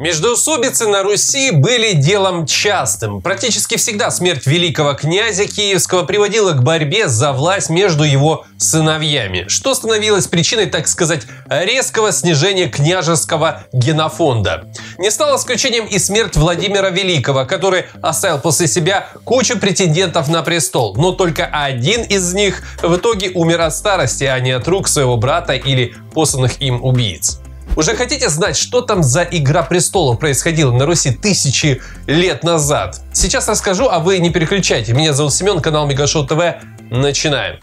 Междоусобицы на Руси были делом частым. Практически всегда смерть великого князя Киевского приводила к борьбе за власть между его сыновьями, что становилось причиной, так сказать, резкого снижения княжеского генофонда. Не стало исключением и смерть Владимира Великого, который оставил после себя кучу претендентов на престол, но только один из них в итоге умер от старости, а не от рук своего брата или посланных им убийц. Уже хотите знать, что там за «Игра престолов» происходила на Руси тысячи лет назад? Сейчас расскажу, а вы не переключайте. Меня зовут Семен, канал Мегашоу ТВ. Начинаем.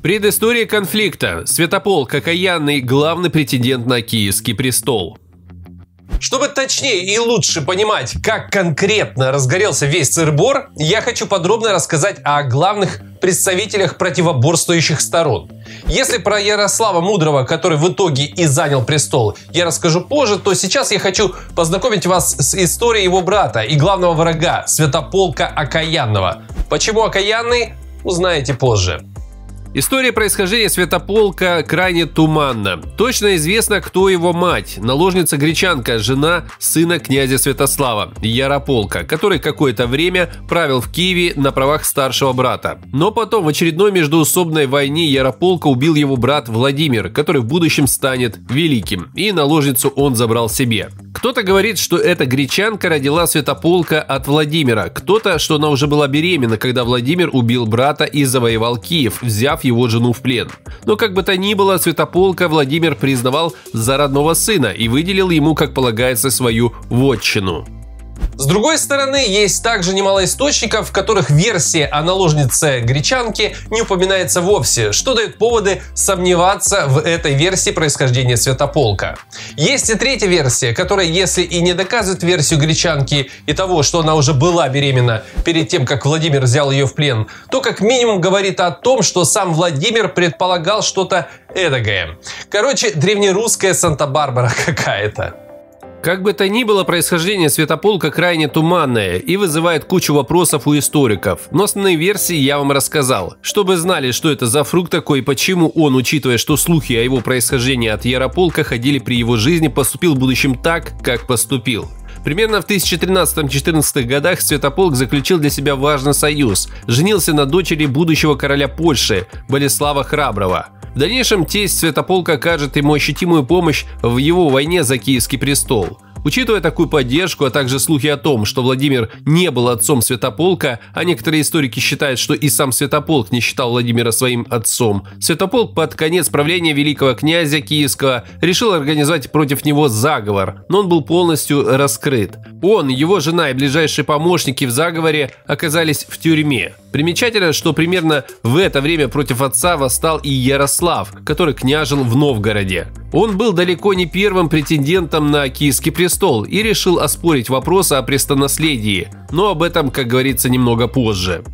Предыстория конфликта. Святополк Окаянный – главный претендент на Киевский престол. Чтобы точнее и лучше понимать, как конкретно разгорелся весь сыр-бор, я хочу подробно рассказать о главных представителях противоборствующих сторон. Если про Ярослава Мудрого, который в итоге и занял престол, я расскажу позже, то сейчас я хочу познакомить вас с историей его брата и главного врага, Святополка Окаянного. Почему Окаянный, узнаете позже. История происхождения Святополка крайне туманна. Точно известно, кто его мать. Наложница-гречанка, жена сына князя Святослава, Ярополка, который какое-то время правил в Киеве на правах старшего брата. Но потом в очередной междоусобной войне Ярополка убил его брат Владимир, который в будущем станет великим. И наложницу он забрал себе. Кто-то говорит, что эта гречанка родила Святополка от Владимира. Кто-то, что она уже была беременна, когда Владимир убил брата и завоевал Киев, взяв его жену в плен. Но как бы то ни было, Святополка Владимир признавал за родного сына и выделил ему, как полагается, свою вотчину. С другой стороны, есть также немало источников, в которых версия о наложнице гречанки не упоминается вовсе, что дает поводы сомневаться в этой версии происхождения Святополка. Есть и третья версия, которая, если и не доказывает версию гречанки и того, что она уже была беременна перед тем, как Владимир взял ее в плен, то как минимум говорит о том, что сам Владимир предполагал что-то эдакое. Короче, древнерусская Санта-Барбара какая-то. Как бы то ни было, происхождение Святополка крайне туманное и вызывает кучу вопросов у историков. Но основные версии я вам рассказал. Чтобы знали, что это за фрукт такой и почему он, учитывая, что слухи о его происхождении от Ярополка ходили при его жизни, поступил в будущем так, как поступил. Примерно в 1013-14 годах Святополк заключил для себя важный союз. Женился на дочери будущего короля Польши, Болеслава Храброго. В дальнейшем тесть Святополка окажет ему ощутимую помощь в его войне за Киевский престол. Учитывая такую поддержку, а также слухи о том, что Владимир не был отцом Святополка, а некоторые историки считают, что и сам Святополк не считал Владимира своим отцом, Святополк под конец правления великого князя Киевского решил организовать против него заговор, но он был полностью раскрыт. Он, его жена и ближайшие помощники в заговоре оказались в тюрьме. Примечательно, что примерно в это время против отца восстал и Ярослав, который княжил в Новгороде. Он был далеко не первым претендентом на Киевский престол и решил оспорить вопрос о престолонаследии, но об этом, как говорится, немного позже.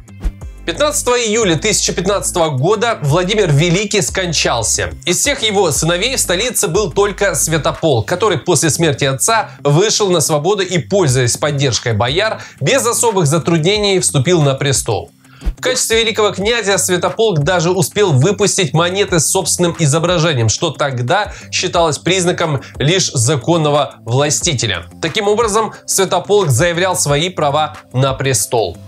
15 июля 1015 года Владимир Великий скончался. Из всех его сыновей в столице был только Святополк, который после смерти отца вышел на свободу и, пользуясь поддержкой бояр, без особых затруднений вступил на престол. В качестве великого князя Святополк даже успел выпустить монеты с собственным изображением, что тогда считалось признаком лишь законного властителя. Таким образом, Святополк заявлял свои права на престол.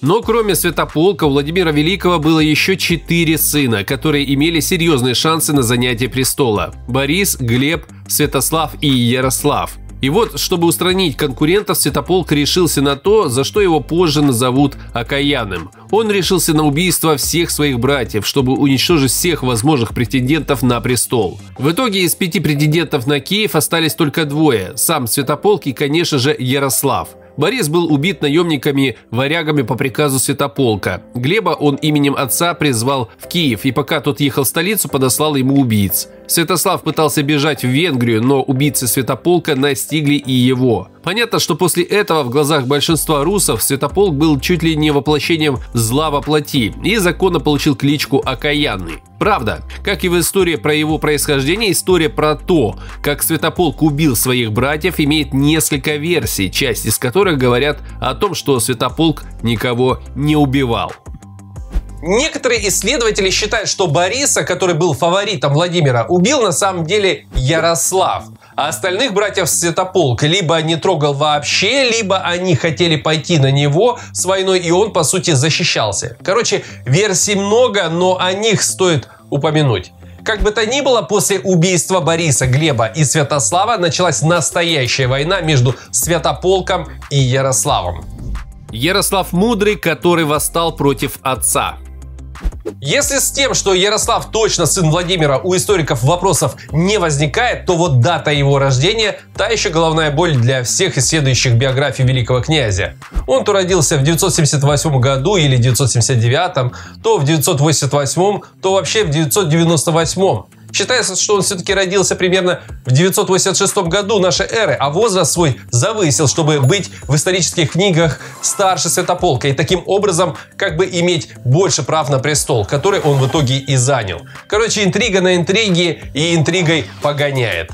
Но кроме Святополка у Владимира Великого было еще 4 сына, которые имели серьезные шансы на занятие престола: Борис, Глеб, Святослав и Ярослав. И вот, чтобы устранить конкурентов, Святополк решился на то, за что его позже назовут Окаянным. Он решился на убийство всех своих братьев, чтобы уничтожить всех возможных претендентов на престол. В итоге из 5 претендентов на Киев остались только 2 – сам Святополк и, конечно же, Ярослав. Борис был убит наемниками-варягами по приказу Святополка. Глеба он именем отца призвал в Киев, и пока тот ехал в столицу, подослал ему убийц. Святослав пытался бежать в Венгрию, но убийцы Святополка настигли и его. Понятно, что после этого в глазах большинства русов Святополк был чуть ли не воплощением зла во плоти и законно получил кличку Окаянный. Правда, как и в истории про его происхождение, история про то, как Святополк убил своих братьев, имеет несколько версий, часть из которых говорят о том, что Святополк никого не убивал. Некоторые исследователи считают, что Бориса, который был фаворитом Владимира, убил на самом деле Ярослав. А остальных братьев Святополк либо не трогал вообще, либо они хотели пойти на него с войной, и он, по сути, защищался. Короче, версий много, но о них стоит упомянуть. Как бы то ни было, после убийства Бориса, Глеба и Святослава началась настоящая война между Святополком и Ярославом. Ярослав Мудрый, который восстал против отца. Если с тем, что Ярослав точно сын Владимира, у историков вопросов не возникает, то вот дата его рождения – та еще головная боль для всех исследующих биографий великого князя. Он то родился в 978 году или 979, то в 988, то вообще в 998. Считается, что он все-таки родился примерно в 986 году нашей эры, а возраст свой завысил, чтобы быть в исторических книгах старше Святополка и таким образом как бы иметь больше прав на престол, который он в итоге и занял. Короче, интрига на интриге и интригой погоняет.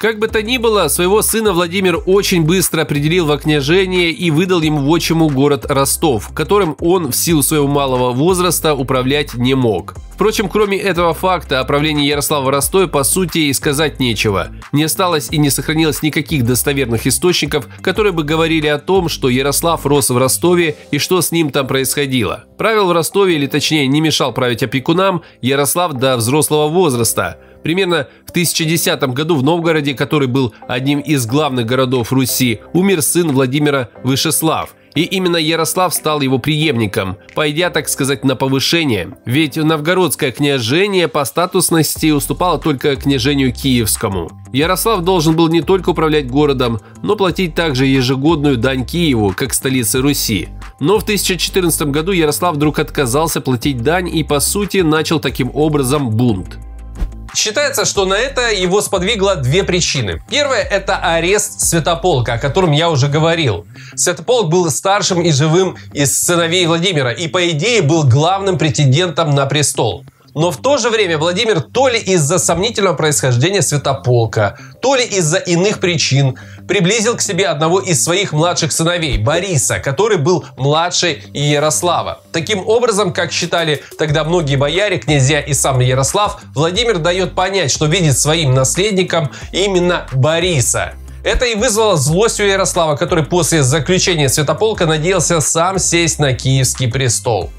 Как бы то ни было, своего сына Владимир очень быстро определил во княжение и выдал ему в отчиму город Ростов, которым он в силу своего малого возраста управлять не мог. Впрочем, кроме этого факта, о правлении Ярослава в Ростове по сути и сказать нечего. Не осталось и не сохранилось никаких достоверных источников, которые бы говорили о том, что Ярослав рос в Ростове и что с ним там происходило. Правил в Ростове, или точнее не мешал править опекунам, Ярослав до взрослого возраста. Примерно в 1010 году в Новгороде, который был одним из главных городов Руси, умер сын Владимира Вышеслав. И именно Ярослав стал его преемником, пойдя, так сказать, на повышение. Ведь новгородское княжение по статусности уступало только княжению киевскому. Ярослав должен был не только управлять городом, но платить также ежегодную дань Киеву, как столице Руси. Но в 1014 году Ярослав вдруг отказался платить дань и, по сути, начал таким образом бунт. Считается, что на это его сподвигло две причины. Первая – это арест Святополка, о котором я уже говорил. Святополк был старшим и живым из сыновей Владимира и, по идее, был главным претендентом на престол. Но в то же время Владимир то ли из-за сомнительного происхождения Святополка, то ли из-за иных причин приблизил к себе одного из своих младших сыновей, Бориса, который был младше Ярослава. Таким образом, как считали тогда многие бояре, князья и сам Ярослав, Владимир дает понять, что видит своим наследником именно Бориса. Это и вызвало злость у Ярослава, который после заключения Святополка надеялся сам сесть на киевский престол.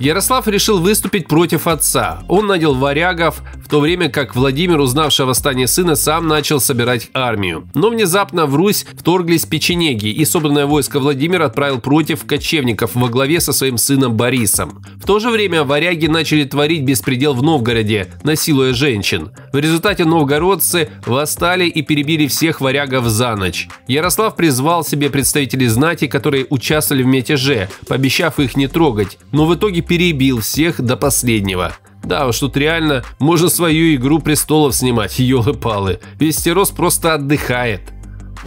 Ярослав решил выступить против отца. Он надел варягов, в то время как Владимир, узнавший о восстании сына, сам начал собирать армию. Но внезапно в Русь вторглись печенеги, и собранное войско Владимир отправил против кочевников во главе со своим сыном Борисом. В то же время варяги начали творить беспредел в Новгороде, насилуя женщин. В результате новгородцы восстали и перебили всех варягов за ночь. Ярослав призвал себе представителей знати, которые участвовали в мятеже, пообещав их не трогать, но в итоге перебил всех до последнего. Да уж, тут реально можно свою «Игру престолов» снимать, елы-палы. Вестерос просто отдыхает.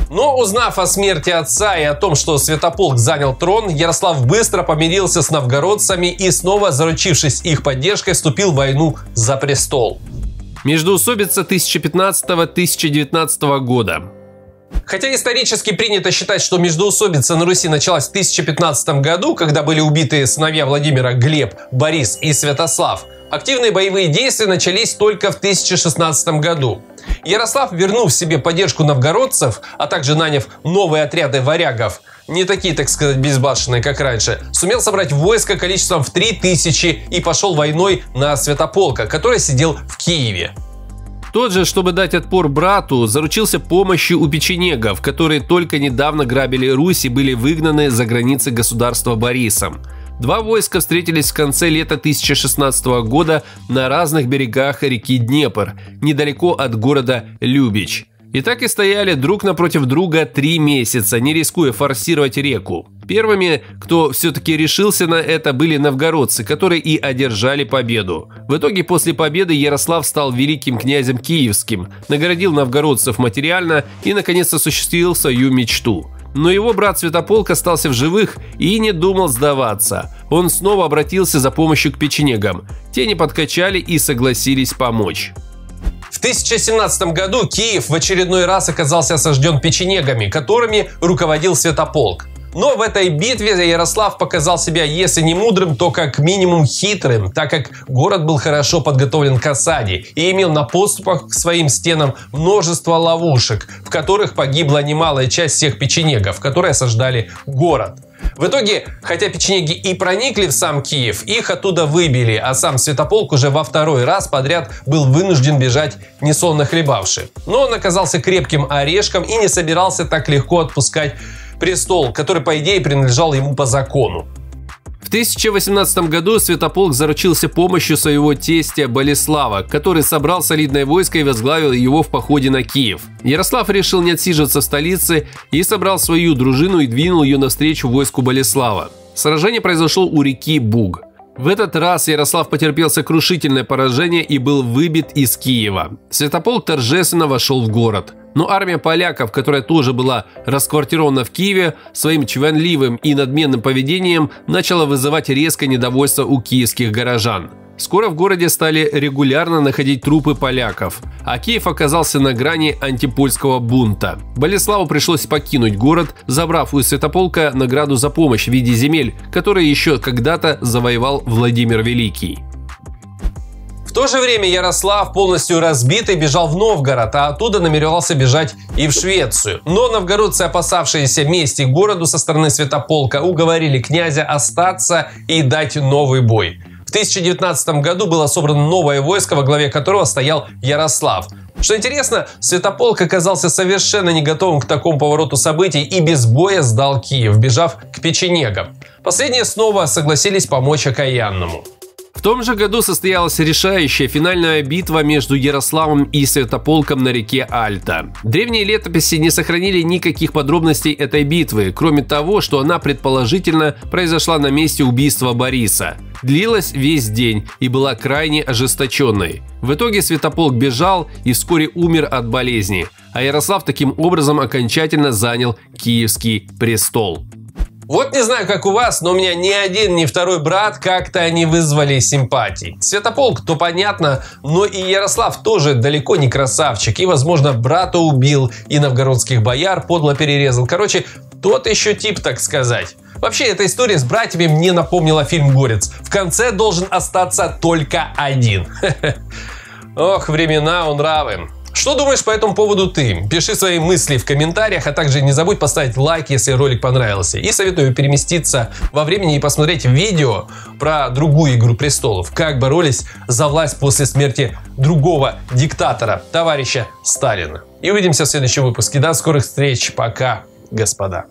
Но узнав о смерти отца и о том, что Святополк занял трон, Ярослав быстро помирился с новгородцами и, снова заручившись их поддержкой, вступил в войну за престол. Междоусобица 1015-1019 года. Хотя исторически принято считать, что междоусобица на Руси началась в 1015 году, когда были убиты сыновья Владимира Глеб, Борис и Святослав, активные боевые действия начались только в 1016 году. Ярослав, вернув себе поддержку новгородцев, а также наняв новые отряды варягов, не такие, так сказать, безбашенные, как раньше, сумел собрать войско количеством в 3000 и пошел войной на Святополка, который сидел в Киеве. Тот же, чтобы дать отпор брату, заручился помощью у печенегов, которые только недавно грабили Русь и были выгнаны за границы государства Борисом. Два войска встретились в конце лета 1016 года на разных берегах реки Днепр, недалеко от города Любич. И так и стояли друг напротив друга 3 месяца, не рискуя форсировать реку. Первыми, кто все-таки решился на это, были новгородцы, которые и одержали победу. В итоге после победы Ярослав стал великим князем киевским, наградил новгородцев материально и, наконец, осуществил свою мечту. Но его брат Святополк остался в живых и не думал сдаваться. Он снова обратился за помощью к печенегам. Те не подкачали и согласились помочь. В 1017 году Киев в очередной раз оказался осажден печенегами, которыми руководил Святополк. Но в этой битве Ярослав показал себя, если не мудрым, то как минимум хитрым, так как город был хорошо подготовлен к осаде и имел на подступах к своим стенам множество ловушек, в которых погибла немалая часть всех печенегов, которые осаждали город. В итоге, хотя печенеги и проникли в сам Киев, их оттуда выбили, а сам Святополк уже во второй раз подряд был вынужден бежать несолоно хлебавши. Но он оказался крепким орешком и не собирался так легко отпускать престол, который, по идее, принадлежал ему по закону. В 1018 году Святополк заручился помощью своего тестя Болеслава, который собрал солидное войско и возглавил его в походе на Киев. Ярослав решил не отсиживаться в столице и собрал свою дружину и двинул ее навстречу войску Болеслава. Сражение произошло у реки Буг. В этот раз Ярослав потерпел сокрушительное поражение и был выбит из Киева. Святополк торжественно вошел в город. Но армия поляков, которая тоже была расквартирована в Киеве, своим чванливым и надменным поведением начала вызывать резкое недовольство у киевских горожан. Скоро в городе стали регулярно находить трупы поляков, а Киев оказался на грани антипольского бунта. Болеславу пришлось покинуть город, забрав у Святополка награду за помощь в виде земель, которые еще когда-то завоевал Владимир Великий. В то же время Ярослав, полностью разбитый, бежал в Новгород, а оттуда намеревался бежать и в Швецию. Но новгородцы, опасавшиеся мести городу со стороны Святополка, уговорили князя остаться и дать новый бой. В 1019 году было собрано новое войско, во главе которого стоял Ярослав. Что интересно, Святополк оказался совершенно не готовым к такому повороту событий и без боя сдал Киев, бежав к печенегам. Последние снова согласились помочь окаянному. В том же году состоялась решающая финальная битва между Ярославом и Святополком на реке Альта. Древние летописи не сохранили никаких подробностей этой битвы, кроме того, что она предположительно произошла на месте убийства Бориса. Длилась весь день и была крайне ожесточенной. В итоге Святополк бежал и вскоре умер от болезни, а Ярослав таким образом окончательно занял Киевский престол. Вот не знаю, как у вас, но у меня ни один, ни второй брат как-то не вызвали симпатий. Святополк, то понятно, но и Ярослав тоже далеко не красавчик. И, возможно, брата убил, и новгородских бояр подло перерезал. Короче, тот еще тип, так сказать. Вообще, эта история с братьями мне напомнила фильм «Горец». В конце должен остаться только один. Ох, времена, нравы. Что думаешь по этому поводу ты? Пиши свои мысли в комментариях, а также не забудь поставить лайк, если ролик понравился. И советую переместиться во времени и посмотреть видео про другую «Игру престолов». Как боролись за власть после смерти другого диктатора, товарища Сталина. И увидимся в следующем выпуске. До скорых встреч. Пока, господа.